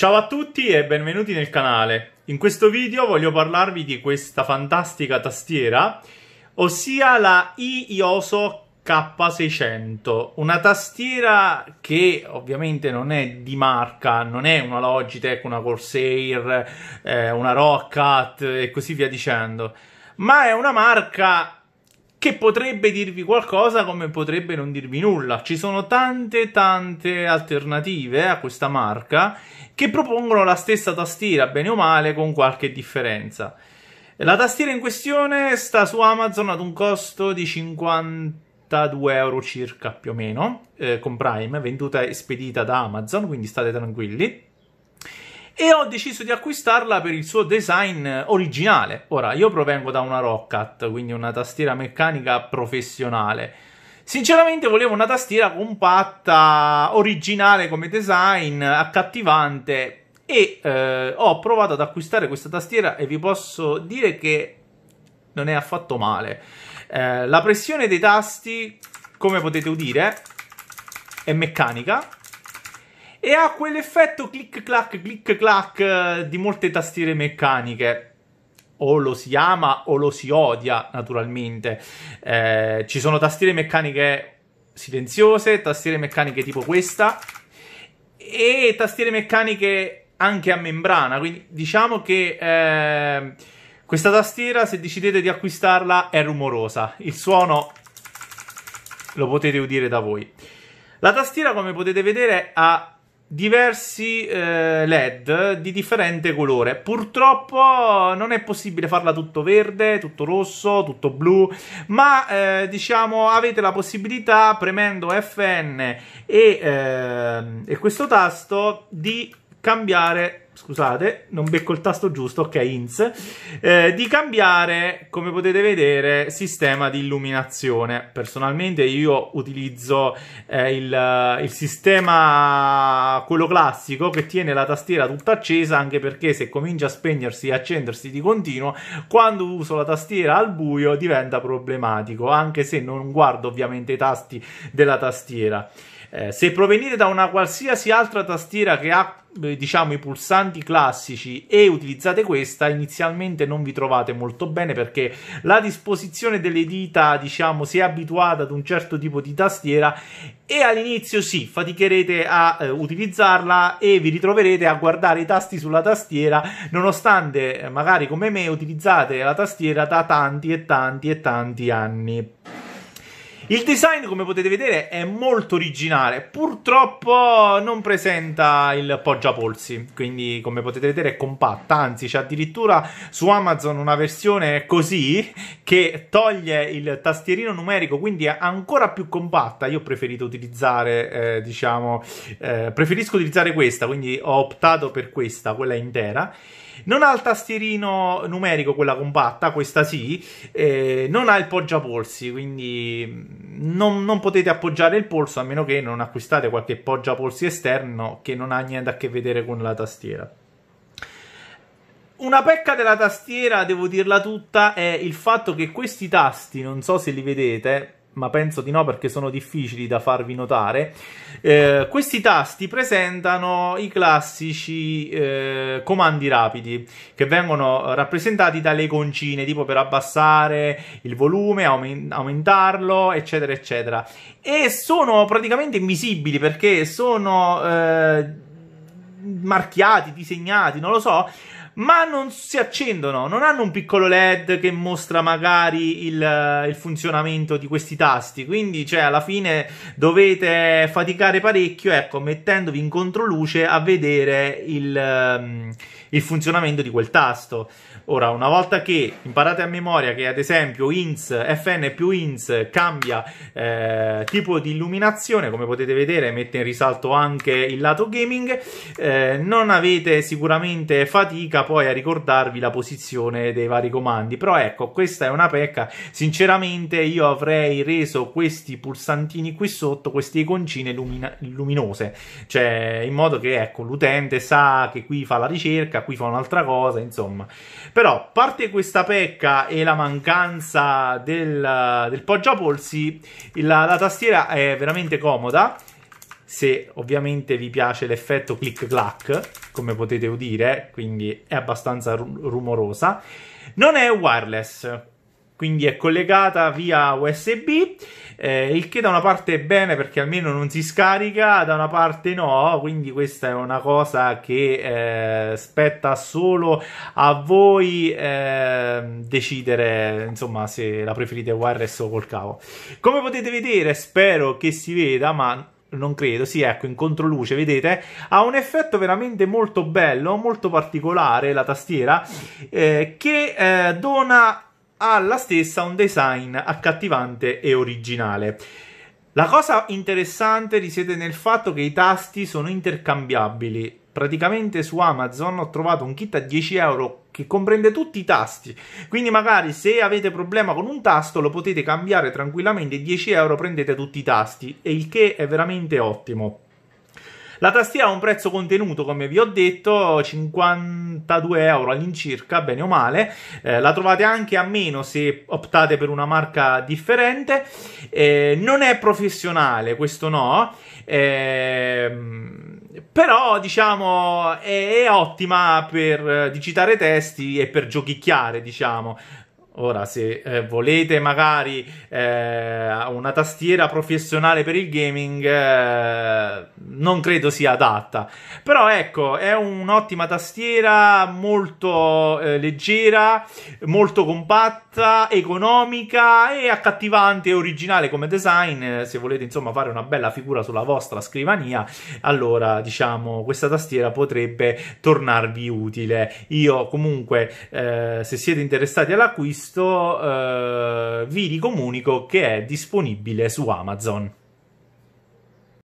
Ciao a tutti e benvenuti nel canale. In questo video voglio parlarvi di questa fantastica tastiera, ossia la E-YOOSO K600, una tastiera che ovviamente non è di marca, non è una Logitech, una Corsair, una Rockcat e così via dicendo, ma è una marca che potrebbe dirvi qualcosa come potrebbe non dirvi nulla. Ci sono tante alternative a questa marca che propongono la stessa tastiera, bene o male, con qualche differenza. La tastiera in questione sta su Amazon ad un costo di 52 euro circa, più o meno, con Prime, venduta e spedita da Amazon, quindi state tranquilli. E ho deciso di acquistarla per il suo design originale. Ora, io provengo da una Rockcat, quindi una tastiera meccanica professionale. Sinceramente volevo una tastiera compatta, originale come design, accattivante, e ho provato ad acquistare questa tastiera e vi posso dire che non è affatto male. La pressione dei tasti, come potete udire, è meccanica, e ha quell'effetto click clack di molte tastiere meccaniche. O lo si ama o lo si odia, naturalmente. Ci sono tastiere meccaniche silenziose, tastiere meccaniche tipo questa e tastiere meccaniche anche a membrana. Quindi diciamo che questa tastiera, se decidete di acquistarla, è rumorosa. Il suono lo potete udire da voi. La tastiera, come potete vedere, ha diversi LED di differente colore. Purtroppo non è possibile farla tutto verde, tutto rosso, tutto blu, ma diciamo avete la possibilità, premendo FN e questo tasto, di cambiare. Scusate, non becco il tasto giusto, ok, di cambiare, come potete vedere, sistema di illuminazione. Personalmente io utilizzo il sistema, quello classico, che tiene la tastiera tutta accesa, anche perché se comincia a spegnersi e accendersi di continuo, quando uso la tastiera al buio diventa problematico, anche se non guardo ovviamente i tasti della tastiera. Se provenite da una qualsiasi altra tastiera che ha, diciamo, i pulsanti classici e utilizzate questa, inizialmente non vi trovate molto bene, perché la disposizione delle dita, diciamo, si è abituata ad un certo tipo di tastiera e all'inizio sì, faticherete a utilizzarla e vi ritroverete a guardare i tasti sulla tastiera, nonostante magari come me utilizzate la tastiera da tanti anni. Il design, come potete vedere, è molto originale. Purtroppo non presenta il poggiapolsi, quindi, come potete vedere, è compatta. Anzi, c'è addirittura su Amazon una versione così che toglie il tastierino numerico, quindi è ancora più compatta. Io ho preferito utilizzare, preferisco utilizzare questa, quindi ho optato per questa, quella intera. Non ha il tastierino numerico, quella compatta, questa sì, non ha il poggiapolsi, quindi non potete appoggiare il polso, a meno che non acquistate qualche poggiapolsi esterno che non ha niente a che vedere con la tastiera. Una pecca della tastiera, devo dirla tutta, è il fatto che questi tasti, non so se li vedete, ma penso di no perché sono difficili da farvi notare, questi tasti presentano i classici comandi rapidi, che vengono rappresentati dalle iconcine, tipo per abbassare il volume, aumentarlo, eccetera eccetera, e sono praticamente invisibili perché sono marchiati, disegnati, non lo so, ma non si accendono, non hanno un piccolo LED che mostra magari il funzionamento di questi tasti, quindi, cioè, alla fine dovete faticare parecchio, ecco, mettendovi in controluce a vedere il funzionamento di quel tasto. Ora, una volta che imparate a memoria che, ad esempio, FN più INS cambia tipo di illuminazione, come potete vedere mette in risalto anche il lato gaming, non avete sicuramente fatica poi a ricordarvi la posizione dei vari comandi. Però ecco, questa è una pecca. Sinceramente io avrei reso questi pulsantini qui sotto, queste iconcine luminose, cioè, in modo che, ecco, l'utente sa che qui fa la ricerca, qui fa un'altra cosa, insomma. Però, a parte questa pecca e la mancanza del poggiapolsi, la tastiera è veramente comoda se ovviamente vi piace l'effetto click clack, come potete udire, quindi è abbastanza rumorosa. Non è wireless, quindi è collegata via USB, il che da una parte è bene perché almeno non si scarica, da una parte no, quindi questa è una cosa che spetta solo a voi decidere, insomma, se la preferite wireless o col cavo. Come potete vedere, spero che si veda, ma non credo, sì, ecco, in controluce, vedete, ha un effetto veramente molto bello, molto particolare la tastiera, che dona alla stessa un design accattivante e originale. La cosa interessante risiede nel fatto che i tasti sono intercambiabili. Praticamente su Amazon ho trovato un kit a 10 euro che comprende tutti i tasti, quindi magari se avete problema con un tasto lo potete cambiare tranquillamente, 10 euro prendete tutti i tasti, e il che è veramente ottimo. La tastiera ha un prezzo contenuto, come vi ho detto, 52 euro all'incirca, bene o male. La trovate anche a meno se optate per una marca differente. Non è professionale, questo no. Però, diciamo, è ottima per digitare testi e per giochicchiare, diciamo. Ora, se volete magari una tastiera professionale per il gaming, non credo sia adatta. Però ecco, è un'ottima tastiera, molto leggera, molto compatta, economica e accattivante e originale come design. Se volete, insomma, fare una bella figura sulla vostra scrivania, allora, diciamo, questa tastiera potrebbe tornarvi utile. Io comunque, se siete interessati all'acquisto, vi ricomunico che è disponibile su Amazon.